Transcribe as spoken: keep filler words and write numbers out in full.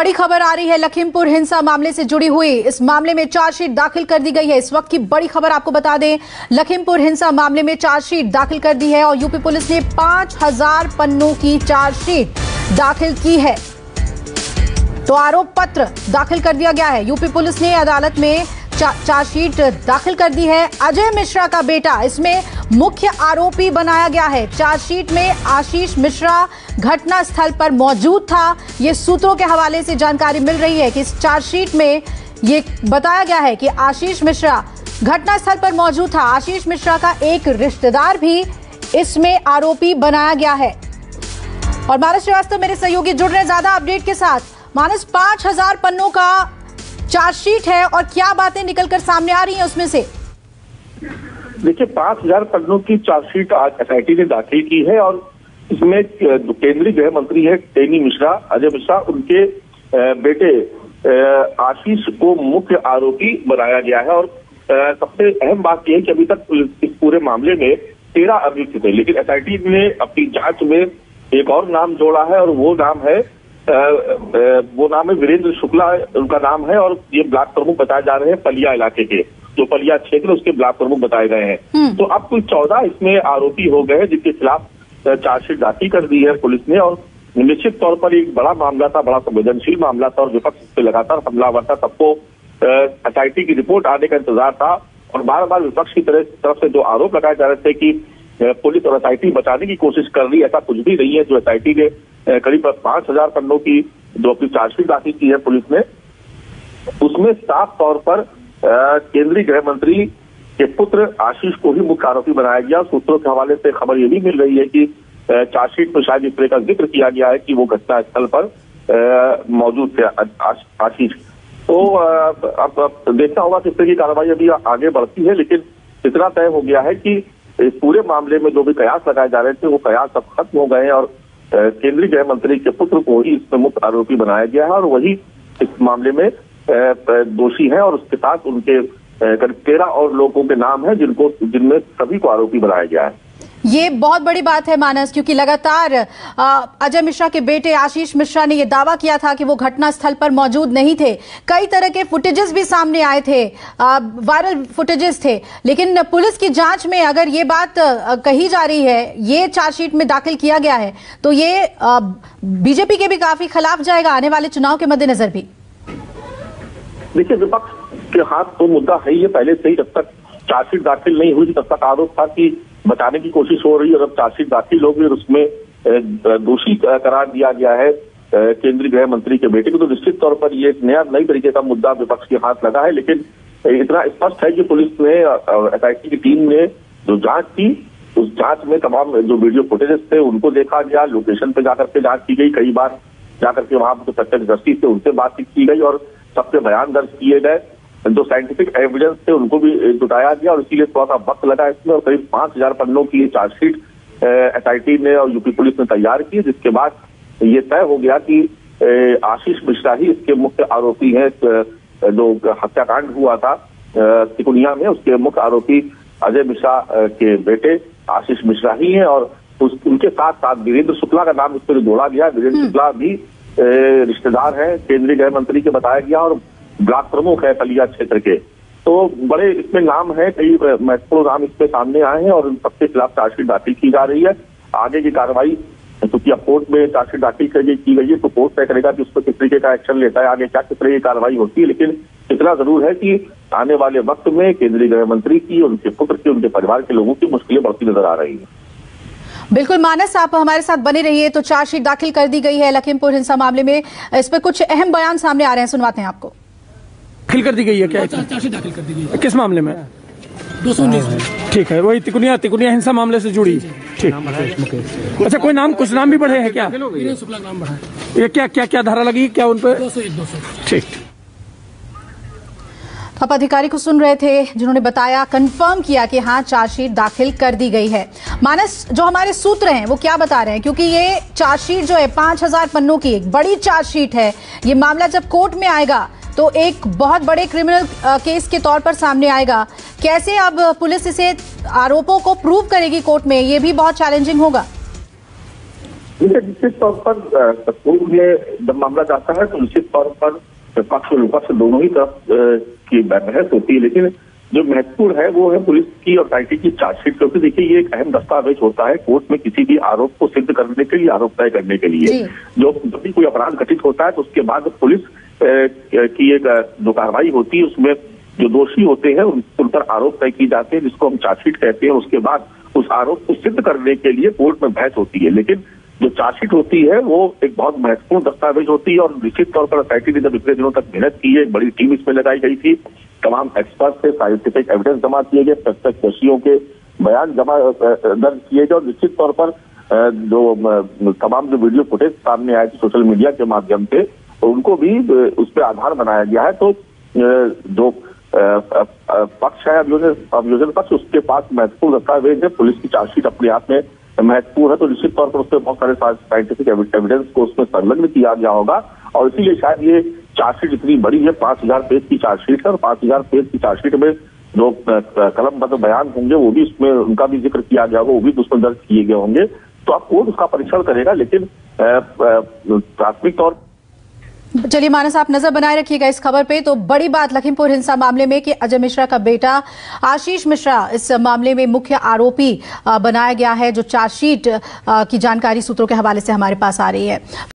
बड़ी खबर आ रही है लखीमपुर हिंसा मामले से जुड़ी हुई। इस मामले में चार्जशीट दाखिल कर दी गई है। इस वक्त की बड़ी खबर आपको बता दें, लखीमपुर हिंसा मामले में चार्जशीट दाखिल कर दी है और यूपी पुलिस ने पांच हजार पन्नों की चार्जशीट दाखिल की है। तो आरोप पत्र दाखिल कर दिया गया है। यूपी पुलिस ने अदालत में चार्जशीट दाखिल कर दी है। अजय मिश्रा का बेटा इसमें मुख्य आरोपी बनाया गया है। चार्जशीट में आशीष मिश्रा घटना स्थल पर मौजूद था। ये सूत्रों के हवाले से जानकारी मिल रही है कि इस चार्जशीट में ये बताया गया है कि आशीष मिश्रा घटना स्थल पर मौजूद था। आशीष मिश्रा का एक रिश्तेदार भी इसमें आरोपी बनाया गया है। और मानस श्रीवास्तव मेरे सहयोगी जुड़ रहे ज्यादा अपडेट के साथ। मानस, पांच हजार पन्नों का चार्जशीट है और क्या बातें निकलकर सामने आ रही हैं उसमें से? देखिए, पांच हजार पन्नों की चार्जशीट आज एसआईटी ने दाखिल की है और इसमें केंद्रीय गृह मंत्री है टेनी मिश्रा, अजय मिश्रा, उनके बेटे आशीष को मुख्य आरोपी बनाया गया है। और सबसे अहम बात यह है कि अभी तक इस पूरे मामले में तेरह अभियुक्त थे, लेकिन एसआईटी ने अपनी जांच में एक और नाम जोड़ा है और वो नाम है आ, आ, वो नाम है वीरेंद्र शुक्ला, उनका नाम है। और ये ब्लॉक प्रमुख बताए जा रहे हैं पलिया इलाके के, जो पलिया क्षेत्र उसके ब्लॉक प्रमुख बताए गए हैं। तो अब कुल चौदह इसमें आरोपी हो गए हैं जिनके खिलाफ चार्जशीट दाखिल कर दी है पुलिस ने। और निश्चित तौर पर एक बड़ा मामला था, बड़ा संवेदनशील मामला था और विपक्ष इस पर लगातार हमलावर था। सबको एसआईटी की रिपोर्ट आने का इंतजार था और बार बार विपक्ष की तरफ से जो आरोप लगाए जा रहे थे कि पुलिस और एसआईटी बचाने की कोशिश कर रही है, ऐसा कुछ भी नहीं है। जो एसआईटी ने करीब पांच हजार पन्नों की जो अपनी चार्जशीट दाखिल की है पुलिस ने, उसमें साफ तौर पर केंद्रीय गृह मंत्री के पुत्र आशीष को ही मुख्य आरोपी बनाया गया। सूत्रों के हवाले से खबर ये भी मिल रही है कि चार्जशीट में शायद इस तरह का जिक्र किया गया है कि वो घटना स्थल पर मौजूद थे आशीष। तो अब देखना होगा किस तरह की कार्रवाई अभी आगे बढ़ती है, लेकिन इतना तय हो गया है कि इस पूरे मामले में जो भी कयास लगाए जा रहे थे वो कयास अब खत्म हो गए हैं और केंद्रीय गृह मंत्री के पुत्र को ही इसमें मुख्य आरोपी बनाया गया है और वही इस मामले में दोषी है। और उसके साथ उनके करीब तेरह और लोगों के नाम है जिनको जिनमें सभी को आरोपी बनाया गया है। ये बहुत बड़ी बात है मानस, क्योंकि लगातार अजय मिश्रा के बेटे आशीष मिश्रा ने यह दावा किया था कि वो घटना स्थल पर मौजूद नहीं थे। कई तरह के फुटेजेस भी सामने आए थे, वायरल फुटेजेस थे, लेकिन पुलिस की जांच में अगर ये बात कही जा रही है, ये चार्जशीट में दाखिल किया गया है, तो ये बीजेपी के भी काफी खिलाफ जाएगा आने वाले चुनाव के मद्देनजर भी। देखिए, विपक्ष के हाथ तो मुद्दा है, ये पहले से ही, जब तक चार्जशीट दाखिल नहीं हुई तब तक आरोप था कि बताने की कोशिश हो रही है और अब चार्जशीट दाखिल होगी और उसमें दोषी करार दिया गया है केंद्रीय गृह मंत्री के बेटे को। तो निश्चित तौर पर ये एक नया नई तरीके का मुद्दा विपक्ष के हाथ लगा है, लेकिन इतना स्पष्ट है कि पुलिस ने, एसआईटी की टीम ने जो जांच की, उस जांच में तमाम जो वीडियो फुटेजेस थे उनको देखा गया, लोकेशन पे जाकर के जांच की गई, कई बार जाकर के वहां जो सेक्टर इंडस्ट्री थे उनसे बातचीत की गई और सबके बयान दर्ज किए गए, जो साइंटिफिक एविडेंस थे उनको भी जुटाया गया और इसीलिए थोड़ा सा वक्त लगा इसमें। और करीब पांच हजार पन्नों की चार्जशीट एसआईटी ने और यूपी पुलिस ने तैयार की, जिसके बाद ये तय हो गया कि आशीष मिश्रा ही इसके मुख्य आरोपी हैं। जो हत्याकांड हुआ था तिकुनिया में, उसके मुख्य आरोपी अजय मिश्रा के बेटे आशीष मिश्रा ही हैं और उस, उनके साथ साथ वीरेंद्र शुक्ला का नाम इसमें जोड़ा गया। वीरेंद्र शुक्ला भी रिश्तेदार है केंद्रीय गृह मंत्री के बताया गया और ब्लॉक प्रमुख है पलिया क्षेत्र के। तो बड़े इसमें नाम है, कई महत्वपूर्ण नाम इसमें सामने आए हैं और इन सबके खिलाफ चार्जशीट दाखिल की जा रही है। आगे की कार्रवाई, क्योंकि अब कोर्ट में चार्जशीट दाखिल की गई है तो कोर्ट तय करेगा कि उस पर किस तरीके का एक्शन लेता है, आगे क्या किस तरह की कार्रवाई होती है। लेकिन इतना जरूर है कि आने वाले वक्त में केंद्रीय गृह मंत्री की, उनके पुत्र की, उनके परिवार के लोगों की मुश्किलें बढ़ती नजर आ रही है। बिल्कुल मानस, आप हमारे साथ बने रहिए। तो चार्जशीट दाखिल कर दी गई है लखीमपुर हिंसा मामले में, इस पर कुछ अहम बयान सामने आ रहे हैं, सुनवाते हैं आपको। दाखिल कर दी गई है क्या? चार्जशीट दाखिल कर दी गई है किस मामले में? दो सौ उन्नीस में। ठीक है, वही तिकुनिया तिकुनिया हिंसा मामले से जुड़ी। ठीक, अच्छा कोई नाम, कुछ नाम भी बढ़े हैं क्या? ये क्या क्या क्या धारा लगी क्या उन पर? ठीक, आप अधिकारी को सुन रहे थे जिन्होंने बताया, कंफर्म किया कि हाँ चार्जशीट दाखिल कर दी गई है। मानस, जो हमारे सूत्र हैं वो क्या बता रहे हैं, क्योंकि ये चार्जशीट जो है पांच हजार पन्नों की एक बड़ी चार्जशीट है, ये मामला जब कोर्ट में आएगा तो एक बहुत बड़े क्रिमिनल केस के तौर पर सामने आएगा। कैसे अब पुलिस इसे आरोपों को प्रूव करेगी कोर्ट में, ये भी बहुत चैलेंजिंग होगा। जिससे निश्चित तौर पर पूर्व में जब मामला जाता है तो निश्चित तौर पर पक्ष और विपक्ष दोनों ही तरफ की बहस होती है, लेकिन जो महत्वपूर्ण है वो है पुलिस की और आईटी की चार्जशीट, क्योंकि देखिए ये एक अहम दस्तावेज होता है कोर्ट में किसी भी आरोप को सिद्ध करने के लिए, आरोप तय करने के लिए। जो जब भी कोई अपराध घटित होता है तो उसके बाद पुलिस की एक जो कार्रवाई होती है उसमें जो दोषी होते हैं उन पर आरोप तय किए जाते हैं जिसको हम चार्जशीट कहते हैं। उसके बाद उस आरोप को सिद्ध करने के लिए कोर्ट में बहस होती है, लेकिन जो चार्जशीट होती है वो एक बहुत महत्वपूर्ण दस्तावेज होती है और निश्चित तौर पर एसआईटी ने जब इतने दिनों तक मेहनत की है, एक बड़ी टीम इसमें लगाई गई थी, तमाम एक्सपर्ट से साइंटिफिक एविडेंस जमा किए गए, प्रत्यक्ष दोषियों के बयान जमा दर्ज किए गए और निश्चित तौर पर जो तमाम जो वीडियो फुटेज सामने आए थे सोशल मीडिया के माध्यम से उनको भी उस पर आधार बनाया गया है। तो जो पक्ष है अभियोजन पक्ष उसके पास महत्वपूर्ण दस्तावेज है, पुलिस की चार्जशीट अपने आप में महत्वपूर्ण है, तो निश्चित तौर पर उसमें बहुत सारे साइंटिफिक एविडेंस को उसमें संलग्न किया गया होगा और इसीलिए शायद ये चार्जशीट इतनी बड़ी है। पांच हजार पेज की चार्जशीट है और पांच हजार पेज की चार्जशीट में जो कलमबद्ध बयान होंगे वो भी उसमें उनका भी जिक्र किया गया होगा, वो भी उसमें दर्ज किए गए होंगे, तो आप कोर्ट उसका परीक्षण करेगा, लेकिन प्राथमिक तौर। चलिए मानस, आप नजर बनाए रखिएगा इस खबर पे। तो बड़ी बात लखीमपुर हिंसा मामले में कि अजय मिश्रा का बेटा आशीष मिश्रा इस मामले में मुख्य आरोपी बनाया गया है, जो चार्जशीट की जानकारी सूत्रों के हवाले से हमारे पास आ रही है।